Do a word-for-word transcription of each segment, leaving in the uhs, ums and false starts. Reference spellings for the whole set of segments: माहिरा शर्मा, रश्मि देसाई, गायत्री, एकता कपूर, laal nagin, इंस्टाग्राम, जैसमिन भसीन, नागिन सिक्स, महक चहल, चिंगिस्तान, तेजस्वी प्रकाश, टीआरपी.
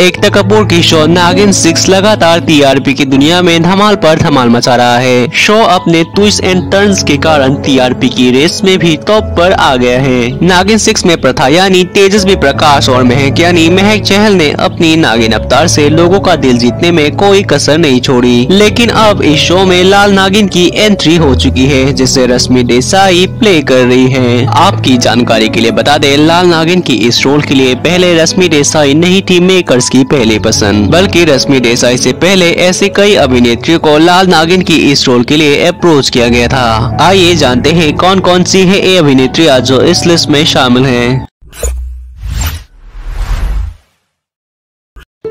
एकता कपूर की शो नागिन सिक्स लगातार टीआरपी की दुनिया में धमाल पर धमाल मचा रहा है। शो अपने ट्विस्ट एंड टर्न्स के कारण टीआरपी की रेस में भी टॉप पर आ गया है। नागिन सिक्स में प्रथा यानी तेजस्वी प्रकाश और महक यानी महक चहल ने अपनी नागिन अवतार से लोगों का दिल जीतने में कोई कसर नहीं छोड़ी, लेकिन अब इस शो में लाल नागिन की एंट्री हो चुकी है जिसे रश्मि देसाई प्ले कर रही है। आपकी जानकारी के लिए बता दें, लाल नागिन की इस रोल के लिए पहले रश्मि देसाई नहीं थी मेकर की पहली पसंद, बल्कि रश्मि देसाई से पहले ऐसे कई अभिनेत्रियों को लाल नागिन की इस रोल के लिए अप्रोच किया गया था। आइए जानते हैं कौन कौन सी है ये अभिनेत्रियां जो इस लिस्ट में शामिल हैं।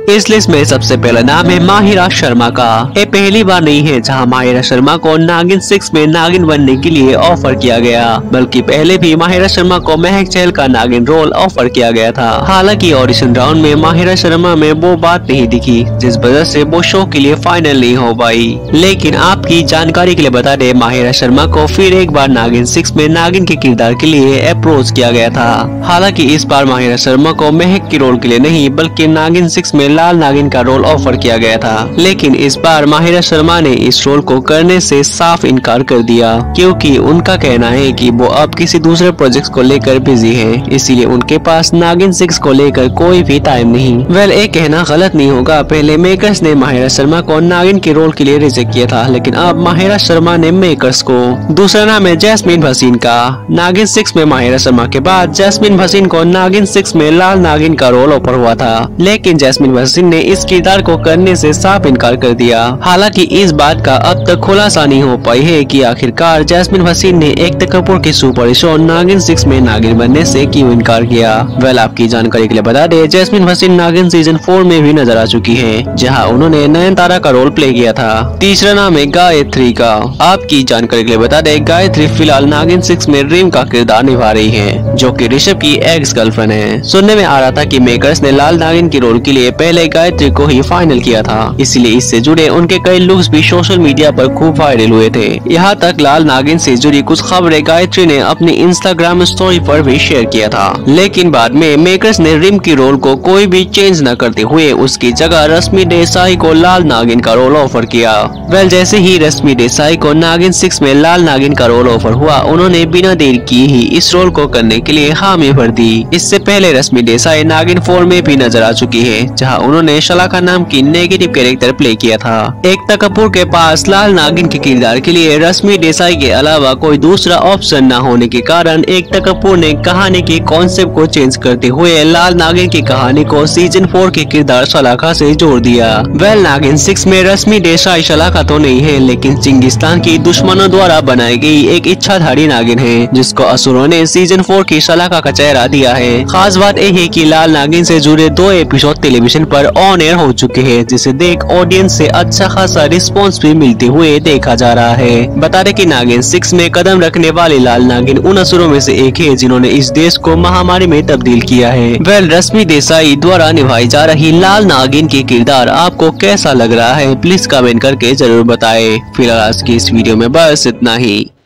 इस लिस्ट में सबसे पहला नाम है माहिरा शर्मा का। ये पहली बार नहीं है जहां माहिरा शर्मा को नागिन सिक्स में नागिन बनने के लिए ऑफर किया गया, बल्कि पहले भी माहिरा शर्मा को महक चहल का नागिन रोल ऑफर किया गया था। हालांकि ऑडिशन राउंड में माहिरा शर्मा में वो बात नहीं दिखी जिस वजह से वो शो के लिए फाइनल नहीं हो पाई। लेकिन आपकी जानकारी के लिए बता दें, माहिरा शर्मा को फिर एक बार नागिन सिक्स में नागिन के किरदार के लिए अप्रोच किया गया था। हालाँकि इस बार माहिरा शर्मा को महक के रोल के लिए नहीं बल्कि नागिन सिक्स में लाल नागिन का रोल ऑफर किया गया था, लेकिन इस बार माहिरा शर्मा ने इस रोल को करने से साफ इनकार कर दिया क्योंकि उनका कहना है कि वो अब किसी दूसरे प्रोजेक्ट को लेकर बिजी हैं, इसीलिए उनके पास नागिन सिक्स को लेकर कोई भी टाइम नहीं। वेल एक कहना गलत नहीं होगा, पहले मेकर्स ने माहिरा शर्मा को नागिन के रोल के लिए रिजेक्ट किया था, लेकिन अब माहिरा शर्मा ने मेकर्स को। दूसरा नाम है जैसमिन भसीन का। नागिन सिक्स में माहिरा शर्मा के बाद जैसमिन भसीन को नागिन सिक्स में लाल नागिन का रोल ऑफर हुआ था, लेकिन जैसमिन भसीन ने इस किरदार को करने से साफ इनकार कर दिया। हालांकि इस बात का अब तक खुलासा नहीं हो पाई है कि आखिरकार जैसमिन भसीन ने एकता कपूर के सुपर शो नागिन सिक्स में नागिन बनने से क्यों इनकार किया। वेल आपकी जानकारी के लिए बता दें, जैसमिन भसीन नागिन सीजन फोर में भी नजर आ चुकी है जहां उन्होंने नयनतारा का रोल प्ले किया था। तीसरा नाम है गायत्री का। आपकी जानकारी के लिए बता दें, गायत्री फिलहाल नागिन सिक्स में ड्रीम का किरदार निभा रही है जो की ऋषभ की एक्स गर्लफ्रेंड है। सुनने में आ रहा था की मेकर्स ने लाल नागिन के रोल के लिए पहले गायत्री को ही फाइनल किया था, इसलिए इससे जुड़े उनके कई लुक्स भी सोशल मीडिया पर खूब वायरल हुए थे। यहाँ तक लाल नागिन से जुड़ी कुछ खबरें गायत्री ने अपनी इंस्टाग्राम स्टोरी पर भी शेयर किया था, लेकिन बाद में मेकर्स ने रिम की रोल को कोई भी चेंज न करते हुए उसकी जगह रश्मि देसाई को लाल नागिन का रोल ऑफर किया। वेल जैसे ही रश्मि देसाई को नागिन सिक्स में लाल नागिन का रोल ऑफर हुआ, उन्होंने बिना देर की ही इस रोल को करने के लिए हामी भर दी। इससे पहले रश्मि देसाई नागिन फोर में भी नजर आ चुकी है जहाँ उन्होंने शलाका नाम की नेगेटिव कैरेक्टर प्ले किया था। एकता कपूर के पास लाल नागिन के किरदार के लिए रश्मि देसाई के अलावा कोई दूसरा ऑप्शन न होने के कारण एकता कपूर ने कहानी के कॉन्सेप्ट को चेंज करते हुए लाल नागिन की कहानी को सीजन फोर के किरदार शलाका से जोड़ दिया। वेल नागिन सिक्स में रश्मि देसाई शलाका तो नहीं है, लेकिन चिंगिस्तान की दुश्मनों द्वारा बनाई गयी एक इच्छाधारी नागिन है जिसको असुरों ने सीजन फोर की शलाका का चेहरा दिया है। खास बात यह है की लाल नागिन से जुड़े दो एपिसोड टेलीविजन पर ऑन एयर हो चुके हैं जिसे देख ऑडियंस से अच्छा खासा रिस्पांस भी मिलते हुए देखा जा रहा है। बता दें कि नागिन सिक्स में कदम रखने वाले लाल नागिन उन असुरों में से एक है जिन्होंने इस देश को महामारी में तब्दील किया है। वेल रश्मि देसाई द्वारा निभाई जा रही लाल नागिन के किरदार आपको कैसा लग रहा है, प्लीज कमेंट करके जरूर बताएं। फिलहाल आज की इस वीडियो में बस इतना ही।